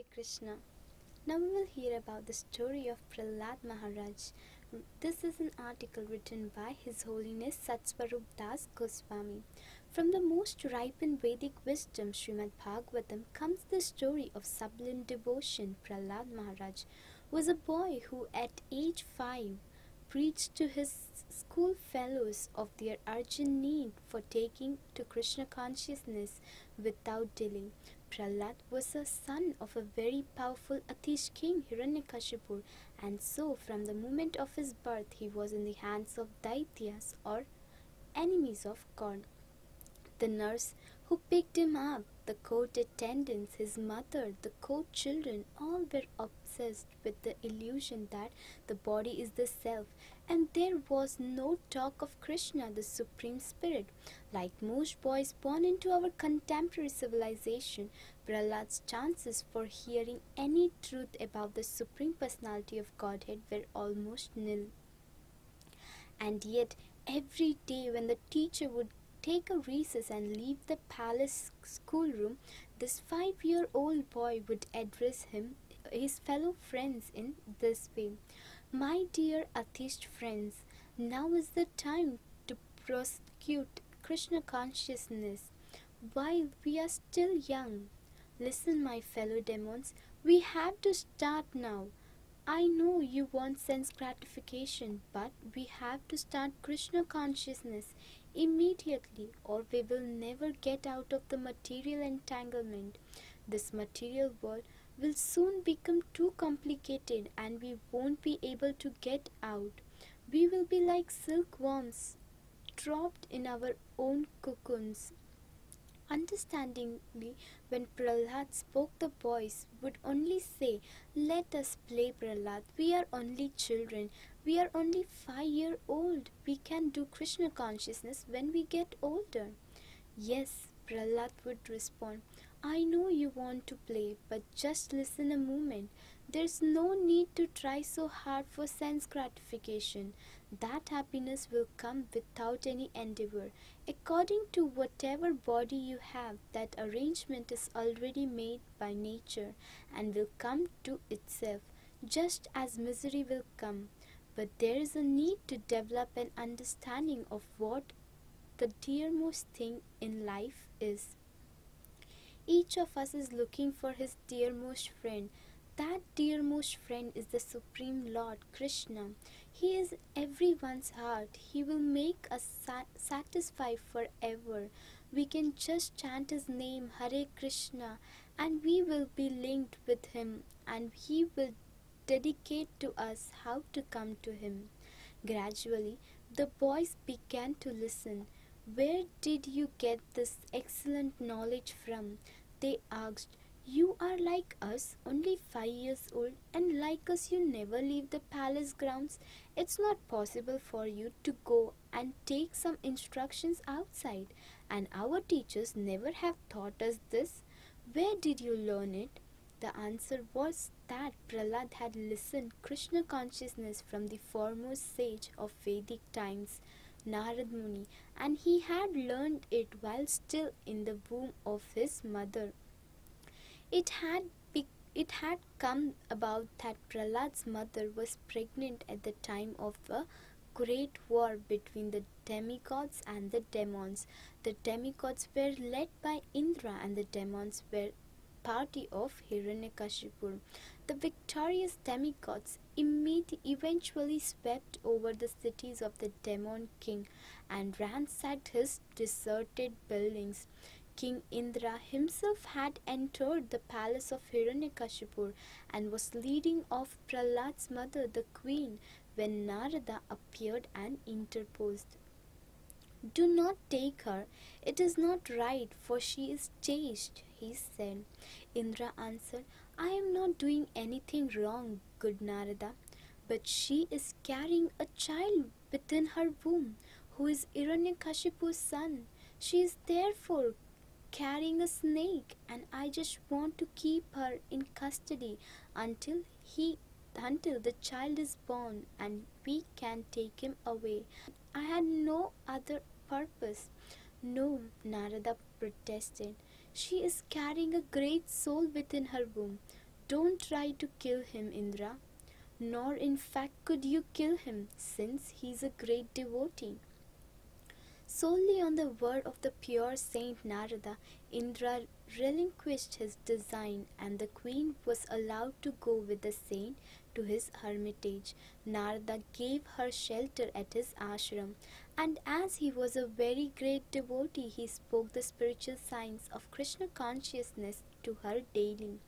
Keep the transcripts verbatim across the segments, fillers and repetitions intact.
Hare Krishna. Now we will hear about the story of Prahlad Maharaj. This is an article written by His Holiness Satsvarupa Das Goswami. From the most ripened Vedic wisdom, Srimad Bhagavatam, comes the story of sublime devotion Prahlad Maharaj, who was a boy who at age five preached to his school fellows of their urgent need for taking to Krishna consciousness without delay. Prahlad was a son of a very powerful Atish king Hiranyakashipu, and so from the moment of his birth he was in the hands of Daityas, or enemies of God. The nurse who picked him up, the court attendants, his mother, the court children, all were obsessed with the illusion that the body is the self, and there was no talk of Krishna, the Supreme Spirit. Like most boys born into our contemporary civilization, Prahlad's chances for hearing any truth about the Supreme Personality of Godhead were almost nil. And yet, every day when the teacher would take a recess and leave the palace schoolroom, this five-year-old boy would address him, his fellow friends, in this way: "My dear atheist friends, now is the time to prosecute Krishna consciousness while we are still young. Listen, my fellow demons, we have to start now. I know you want sense gratification, but we have to start Krishna consciousness immediately, or we will never get out of the material entanglement. This material world will soon become too complicated and we won't be able to get out. We will be like silkworms trapped in our own cocoons." Understandingly, when Prahlad spoke, the boys would only say, "Let us play, Prahlad. We are only children. We are only five years old. We can do Krishna consciousness when we get older." "Yes," Prahlad would respond, "I know you want to play, but just listen a moment. There's no need to try so hard for sense gratification. That happiness will come without any endeavor. According to whatever body you have, that arrangement is already made by nature and will come to itself, just as misery will come. But there is a need to develop an understanding of what the dearmost thing in life is. Each of us is looking for his dearmost friend. That dearmost friend is the Supreme Lord, Krishna. He is everyone's heart. He will make us satisfied forever. We can just chant his name, Hare Krishna, and we will be linked with him, and he will dedicate to us how to come to him." Gradually, the boys began to listen. "Where did you get this excellent knowledge from?" they asked. "You are like us, only five years old, and like us you never leave the palace grounds. It's not possible for you to go and take some instructions outside, and our teachers never have taught us this. Where did you learn it?" The answer was that Prahlad had listened Krishna consciousness from the foremost sage of Vedic times, Narad Muni, and he had learned it while still in the womb of his mother. It had be it had come about that Prahlad's mother was pregnant at the time of a great war between the demigods and the demons. The demigods were led by Indra and the demons were party of Hiranyakashipu. The victorious demigods eventually swept over the cities of the demon king and ransacked his deserted buildings. King Indra himself had entered the palace of Hiranyakashipu and was leading off Prahlad's mother, the queen, when Narada appeared and interposed. "Do not take her. It is not right, for she is chaste," he said. Indra answered, "I am not doing anything wrong, good Narada, but she is carrying a child within her womb, who is Hiranyakashipu's son. She is therefore carrying a snake, and I just want to keep her in custody until he until the child is born and we can take him away. I had no other purpose." "No," Narada protested, "she is carrying a great soul within her womb. Don't try to kill him, Indra. Nor in fact could you kill him, since he is a great devotee. Solely on the word of the pure Saint Narada, Indra relinquished his design, and the queen was allowed to go with the saint to his hermitage. Narada gave her shelter at his ashram, and as he was a very great devotee, he spoke the spiritual science of Krishna consciousness to her daily.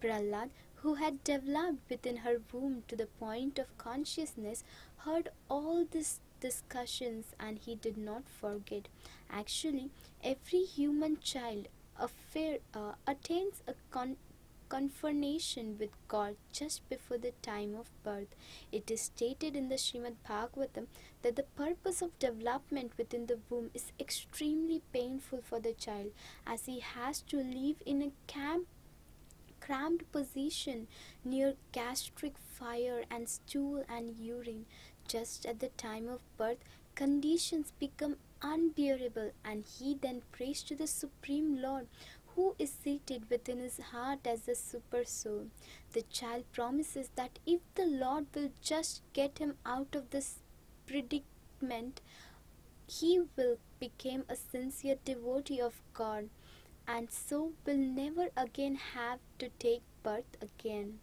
Prahlad, who had developed within her womb to the point of consciousness, heard all this discussions, and he did not forget. Actually, every human child affair, uh, attains a con confrontation with God just before the time of birth. It is stated in the Srimad Bhagavatam that the purpose of development within the womb is extremely painful for the child, as he has to live in a camp cramped position near gastric fire and stool and urine. Just at the time of birth, conditions become unbearable, and he then prays to the Supreme Lord, who is seated within his heart as the super soul. The child promises that if the Lord will just get him out of this predicament, he will become a sincere devotee of God, and so will never again have to take birth again.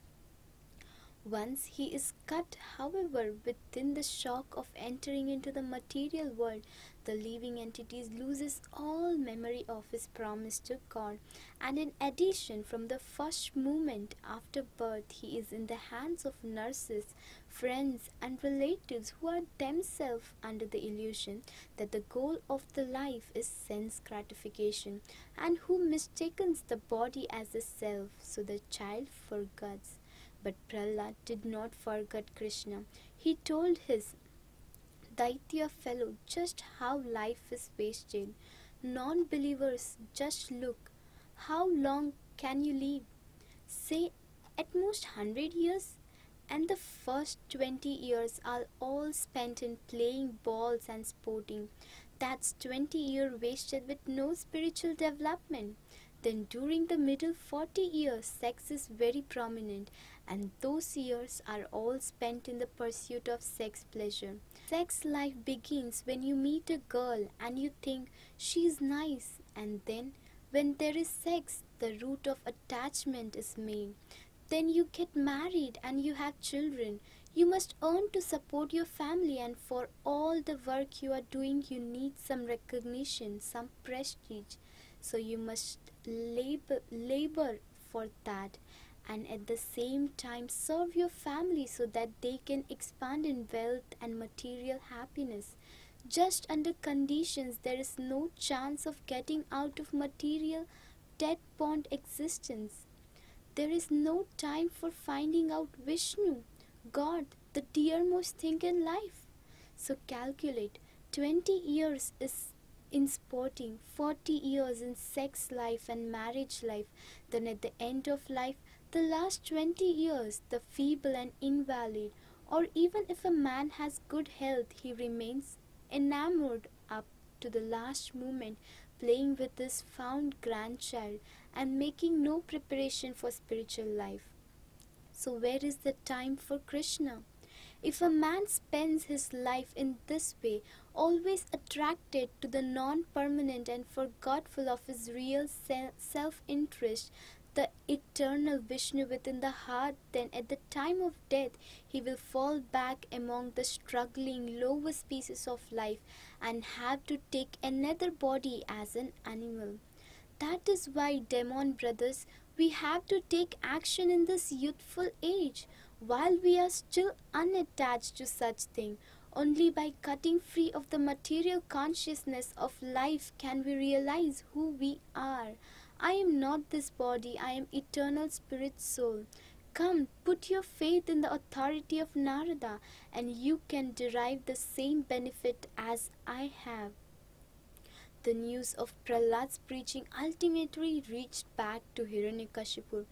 Once he is cut, however, within the shock of entering into the material world, the living entity loses all memory of his promise to God. And in addition, from the first moment after birth, he is in the hands of nurses, friends and relatives who are themselves under the illusion that the goal of the life is sense gratification, and who mistakes the body as a self, so the child forgets. But Prahlad did not forget Krishna. He told his Daitya fellow just how life is wasted. Non-believers, just look. How long can you live? Say at most hundred years, and the first twenty years are all spent in playing balls and sporting. That's twenty years wasted with no spiritual development. Then during the middle forty years, sex is very prominent, and those years are all spent in the pursuit of sex pleasure. Sex life begins when you meet a girl and you think she's nice, and then when there is sex, the root of attachment is made. Then you get married and you have children. You must earn to support your family, and for all the work you are doing, you need some recognition, some prestige. So you must labor, labor for that, and at the same time serve your family so that they can expand in wealth and material happiness. Just under conditions, there is no chance of getting out of material debt-bound existence. There is no time for finding out Vishnu, God, the dearmost thing in life. So calculate, twenty years is in sporting, forty years in sex life and marriage life. Then at the end of life, the last twenty years, the feeble and invalid, or even if a man has good health, he remains enamored up to the last moment, playing with his found grandchild and making no preparation for spiritual life. So where is the time for Krishna? If a man spends his life in this way, always attracted to the non-permanent and forgetful of his real self-interest, the eternal Vishnu within the heart, then at the time of death, he will fall back among the struggling lower species of life and have to take another body as an animal. That is why, demon brothers, we have to take action in this youthful age, while we are still unattached to such thing. Only by cutting free of the material consciousness of life can we realize who we are. I am not this body, I am eternal spirit soul. Come, put your faith in the authority of Narada, and you can derive the same benefit as I have. The news of Prahlad's preaching ultimately reached back to Hiranyakashipu,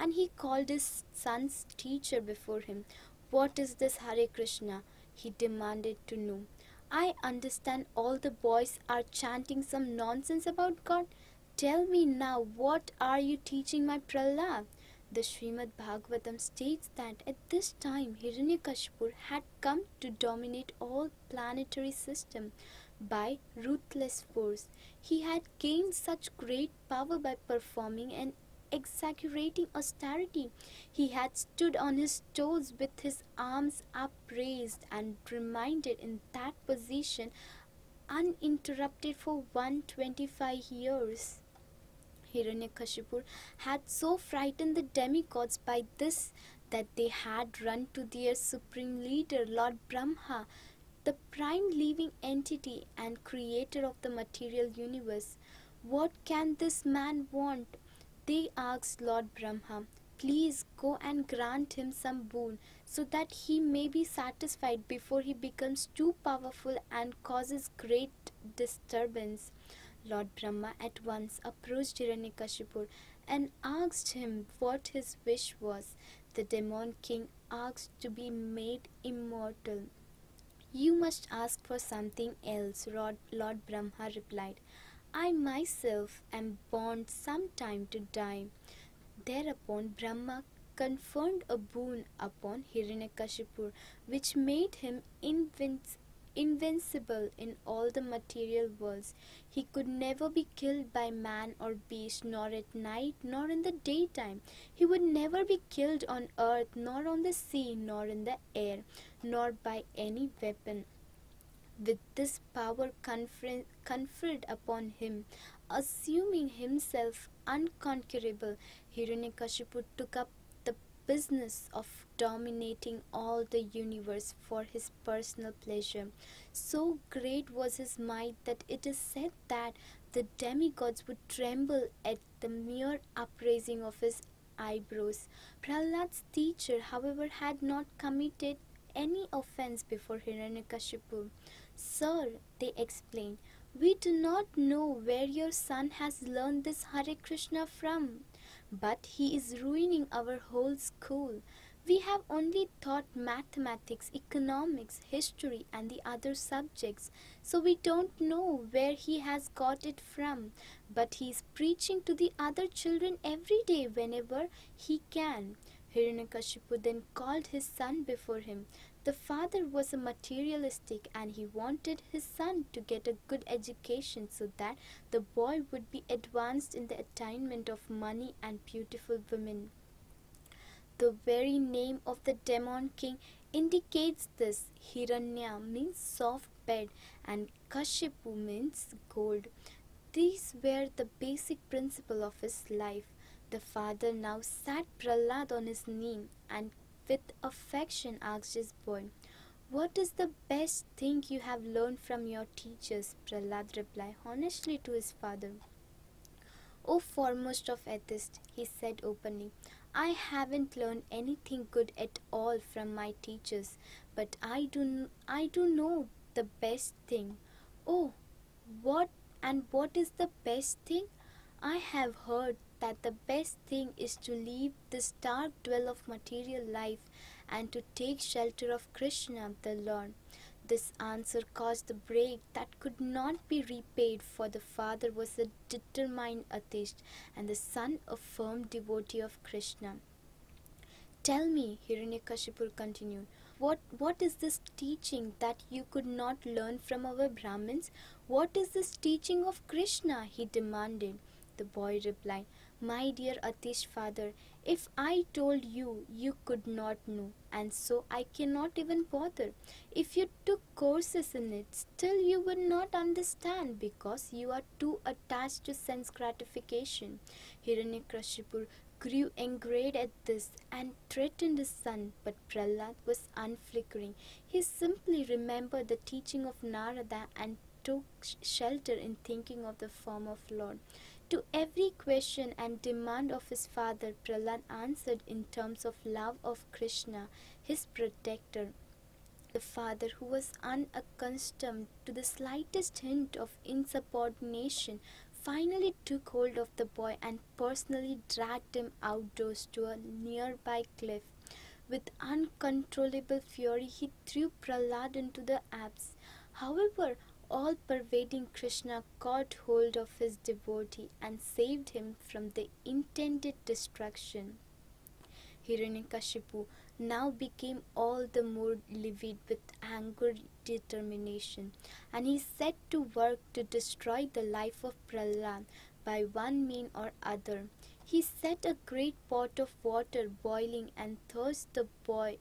and he called his son's teacher before him. What is this Hare Krishna? He demanded to know. I understand all the boys are chanting some nonsense about God. Tell me now, what are you teaching my Prahlad? The Srimad Bhagavatam states that at this time Hiranyakashipu had come to dominate all planetary system by ruthless force. He had gained such great power by performing an exaggerating austerity. He had stood on his toes with his arms upraised and remained in that position uninterrupted for one hundred twenty-five years. Hiranyakashipu had so frightened the demigods by this that they had run to their supreme leader, Lord Brahma, the prime living entity and creator of the material universe. "What can this man want?" they asked Lord Brahma. "Please go and grant him some boon so that he may be satisfied before he becomes too powerful and causes great disturbance." Lord Brahma at once approached Hiranyakashipu and asked him what his wish was. The demon king asked to be made immortal. "You must ask for something else," Lord Brahma replied. "I myself am born sometime to die." Thereupon Brahma conferred a boon upon Hiranyakashipu, which made him invincible. Invincible in all the material worlds. He could never be killed by man or beast, nor at night, nor in the daytime. He would never be killed on earth, nor on the sea, nor in the air, nor by any weapon. With this power conferred upon him, assuming himself unconquerable, Hiranyakashipu took up business of dominating all the universe for his personal pleasure. So great was his might that it is said that the demigods would tremble at the mere upraising of his eyebrows. Prahlad's teacher, however, had not committed any offense before Hiranyakashipu. "Sir," they explained, "we do not know where your son has learned this Hare Krishna from. But he is ruining our whole school. We have only taught mathematics, economics, history and the other subjects, so we don't know where he has got it from. But he is preaching to the other children every day whenever he can." Hiranyakashipu then called his son before him. The father was a materialistic and he wanted his son to get a good education so that the boy would be advanced in the attainment of money and beautiful women. The very name of the demon king indicates this. Hiranya means soft bed and Kashipu means gold. These were the basic principle of his life. The father now sat Prahlad on his knee and with affection asked his boy, "What is the best thing you have learned from your teachers?" Prahlad replied honestly to his father. "O foremost of atheists," he said openly, "I haven't learned anything good at all from my teachers, but I do, I do know the best thing." "Oh, what and what is the best thing?" "I have heard that the best thing is to leave this dark dwell of material life and to take shelter of Krishna, the Lord." This answer caused the break that could not be repaid, for the father was a determined atheist and the son a firm devotee of Krishna. "Tell me," Hiranyakashipu continued, What, what is this teaching that you could not learn from our Brahmins? What is this teaching of Krishna?" he demanded. The boy replied, "My dear atheist father, if I told you, you could not know, and so I cannot even bother. If you took courses in it, still you would not understand because you are too attached to sense gratification." Hiranyakashipu grew enraged at this and threatened his son, but Prahlad was unflickering. He simply remembered the teaching of Narada and took shelter in thinking of the form of Lord. To every question and demand of his father, Prahlad answered in terms of love of Krishna, his protector. The father, who was unaccustomed to the slightest hint of insubordination, finally took hold of the boy and personally dragged him outdoors to a nearby cliff. With uncontrollable fury, he threw Prahlad into the abyss. However, all-pervading Krishna caught hold of his devotee and saved him from the intended destruction. Hiranyakashipu now became all the more livid with anger determination, and he set to work to destroy the life of Prahlad by one mean or other. He set a great pot of water boiling and thrust the boy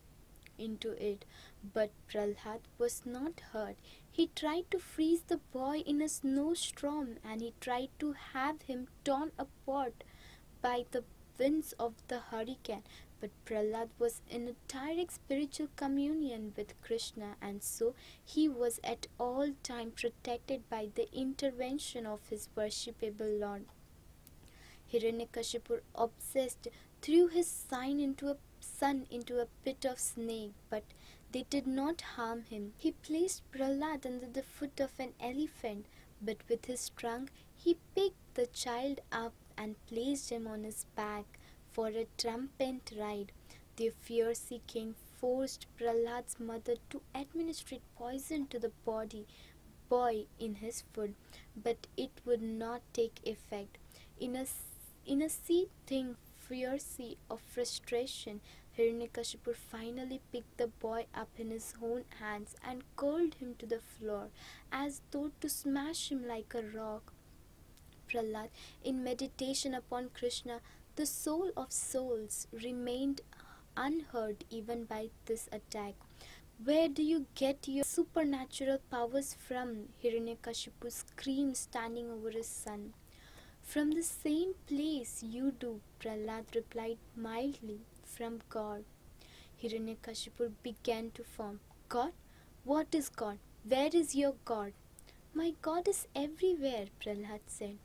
into it, but Prahlad was not hurt. He tried to freeze the boy in a snowstorm, and he tried to have him torn apart by the winds of the hurricane, but Prahlad was in a direct spiritual communion with Krishna, and so he was at all times protected by the intervention of his worshipable Lord. Hiranyakashipu, obsessed, threw his sign into a son into a pit of snake, but they did not harm him. He placed Prahlad under the foot of an elephant, but with his trunk he picked the child up and placed him on his back for a triumphant ride. The fierce king forced Prahlad's mother to administer poison to the body boy in his food, but it would not take effect. In a in a sea thing fierce of frustration, Hiranyakashipu finally picked the boy up in his own hands and curled him to the floor as though to smash him like a rock. Prahlad, in meditation upon Krishna, the soul of souls, remained unhurt even by this attack. "Where do you get your supernatural powers from?" Hiranyakashipu screamed, standing over his son. "From the same place you do," Prahlad replied mildly, "from God." Hiranyakashipu began to form. "God? What is God? Where is your God?" "My God is everywhere," Prahlad said.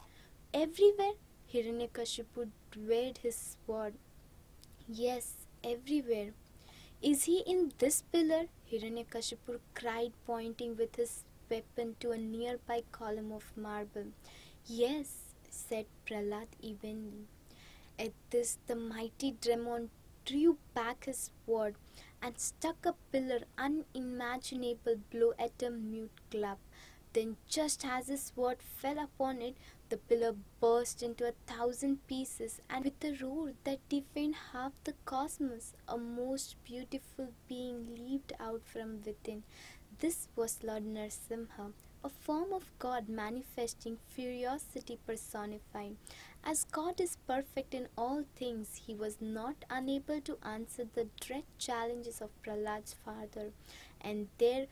"Everywhere?" Hiranyakashipu weighed his sword. "Yes, everywhere." "Is he in this pillar?" Hiranyakashipu cried, pointing with his weapon to a nearby column of marble. "Yes," said Prahlad evenly. At this, the mighty demon drew back his sword and struck a pillar unimaginable blow at a mute club. Then, just as his sword fell upon it, the pillar burst into a thousand pieces, and with a roar that deafened half the cosmos, a most beautiful being leaped out from within. This was Lord Narasimha, a form of God manifesting furiosity personified. As God is perfect in all things, he was not unable to answer the dread challenges of Prahlad's father, and there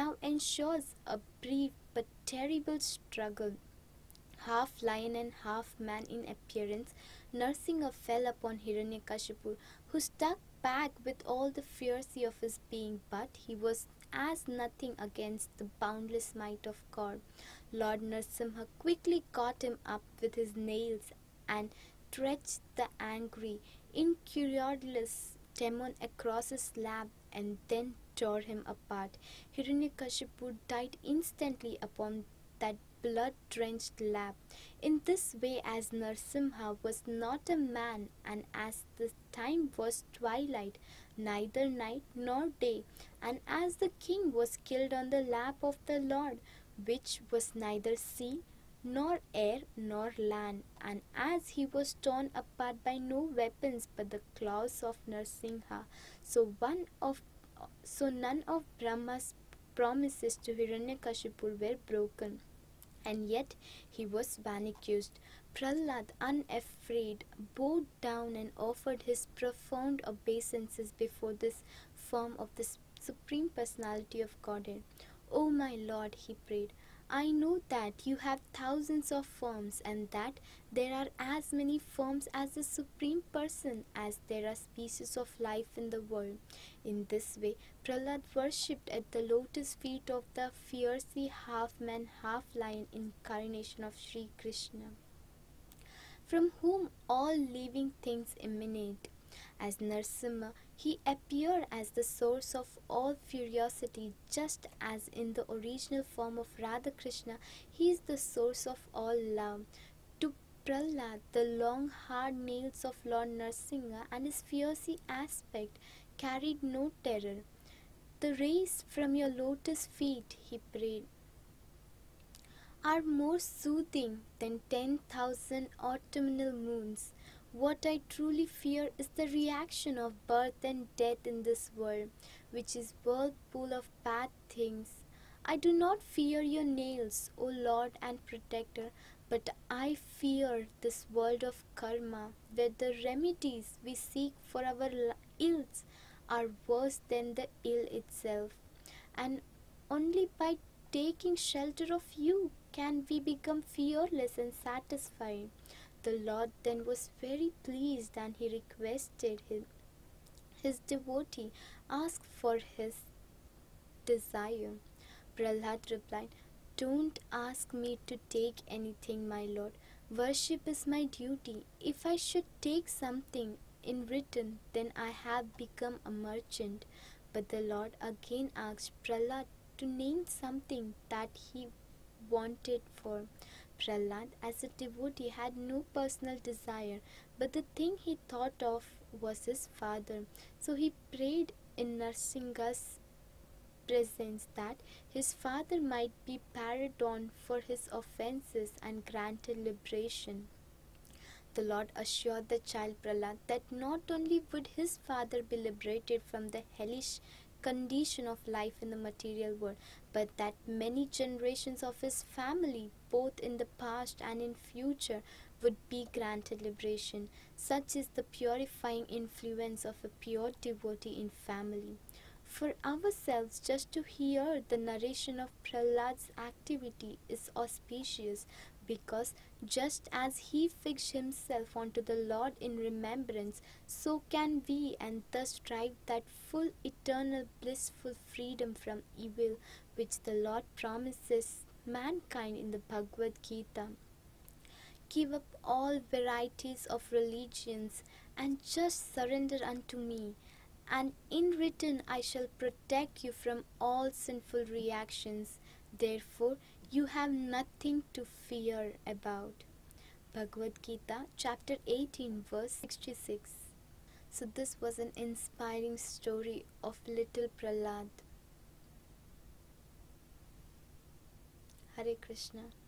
now ensures a brief but terrible struggle. Half lion and half man in appearance, Narasimha fell upon Hiranyakashipu, who stuck back with all the fiercy of his being, but he was as nothing against the boundless might of God. Lord Narasimha quickly caught him up with his nails and stretched the angry, incurious demon across his lap and then tore him apart. Hiranyakashipu died instantly upon that blood-drenched lap. In this way, as Narasimha was not a man, and as the time was twilight, neither night nor day, and as the king was killed on the lap of the Lord, which was neither sea nor air nor land, and as he was torn apart by no weapons but the claws of Narasimha, so one of so none of Brahma's promises to Hiranyakashipu were broken, and yet he was vanquished. Prahlad, unafraid, bowed down and offered his profound obeisances before this form of the Supreme Personality of Godhead. "O my Lord," he prayed, "I know that you have thousands of forms, and that there are as many forms as the Supreme Person as there are species of life in the world." In this way, Prahlad worshipped at the lotus feet of the fiery half-man, half-lion incarnation of Sri Krishna, from whom all living things emanate. As Narasimha, he appeared as the source of all curiosity, just as in the original form of Radha Krishna, he is the source of all love. To Prahlad, the long hard nails of Lord Narasimha and his fiery aspect carried no terror. "The rays from your lotus feet," he prayed, "are more soothing than ten thousand autumnal moons. What I truly fear is the reaction of birth and death in this world, which is whirlpool of bad things. I do not fear your nails, O Lord and Protector, but I fear this world of karma, where the remedies we seek for our ills are worse than the ill itself. And only by taking shelter of you can we become fearless and satisfied. The Lord then was very pleased, and he requested his, his devotee ask for his desire. Prahlad replied, "Don't ask me to take anything, my Lord. Worship is my duty. If I should take something in return, then I have become a merchant." But the Lord again asked Prahlad to name something that he wanted for. Prahlad, as a devotee, had no personal desire, but the thing he thought of was his father. So he prayed in Narasimha's presence that his father might be pardoned for his offences and granted liberation. The Lord assured the child Prahlad that not only would his father be liberated from the hellish condition of life in the material world, but that many generations of his family, both in the past and in future, would be granted liberation. Such is the purifying influence of a pure devotee in family. For ourselves, just to hear the narration of Prahlad's activity is auspicious, because just as he fixed himself onto the Lord in remembrance, so can we, and thus strive that full, eternal, blissful freedom from evil which the Lord promises mankind in the Bhagavad Gita. Give up all varieties of religions and just surrender unto me, and in return I shall protect you from all sinful reactions. Therefore, you have nothing to fear about. Bhagavad Gita, chapter eighteen, verse sixty-six. So this was an inspiring story of little Prahlad. Hare Krishna.